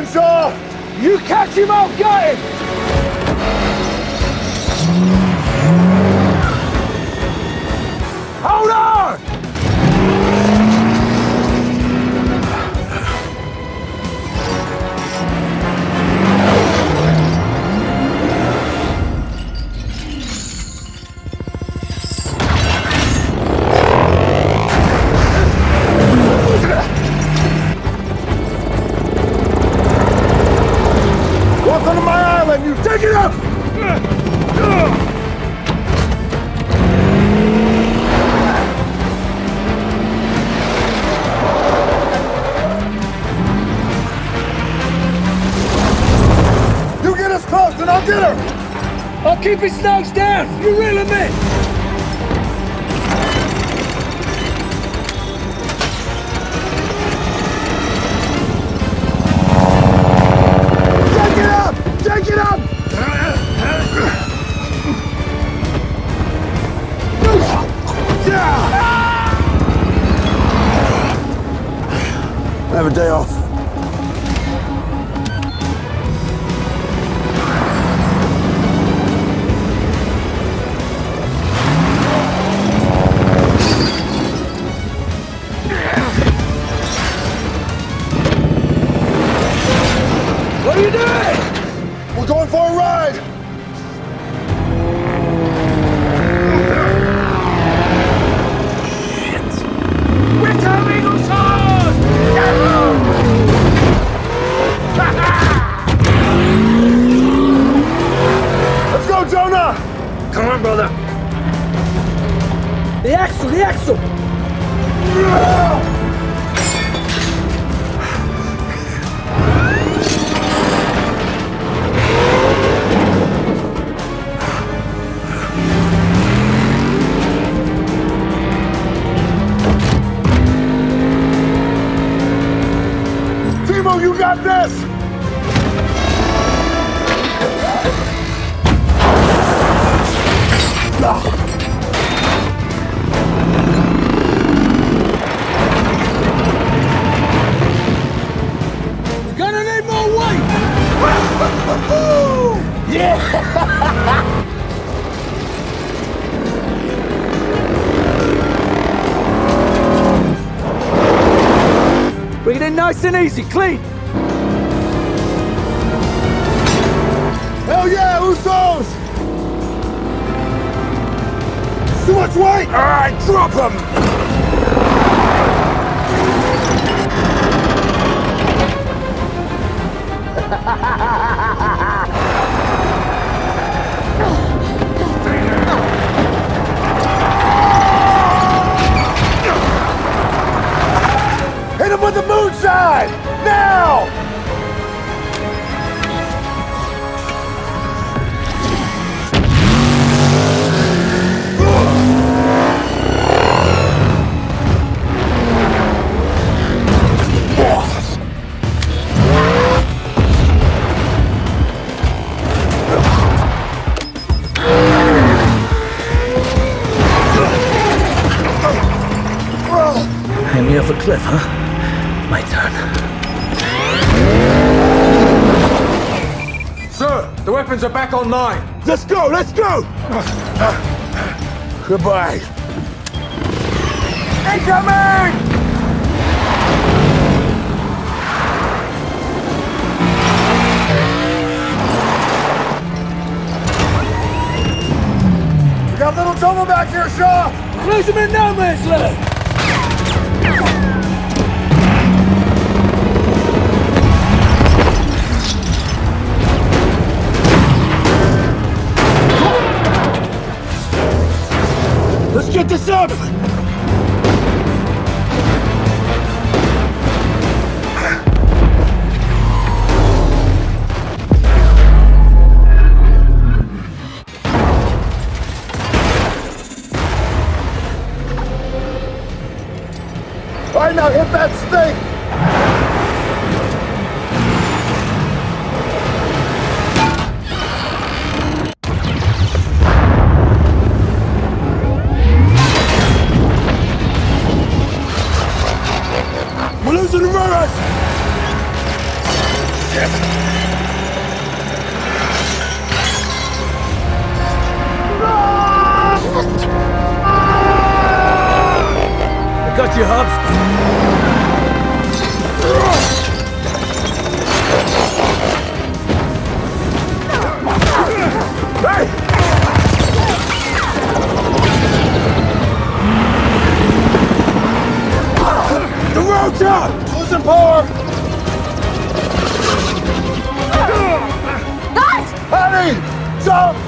Captain Shaw! You catch him, I'll get him! Hold on! Keep his legs down! You reel him in! Take it up! Take it up! Have a day off. Bring it in nice and easy, clean! Hell yeah, Usos! Too much weight! Alright, drop him! The moon side! Now! Hang me off a cliff, huh? My turn. Sir, the weapons are back online. Let's go, let's go! Goodbye. Incoming! We got little trouble back here, Shaw! Close him in no man's land! Let's get this up! Right now, hit that stake! Got you, Hobbs. Losing power! Guys! Honey! Jump!